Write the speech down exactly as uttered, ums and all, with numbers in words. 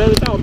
blow this out.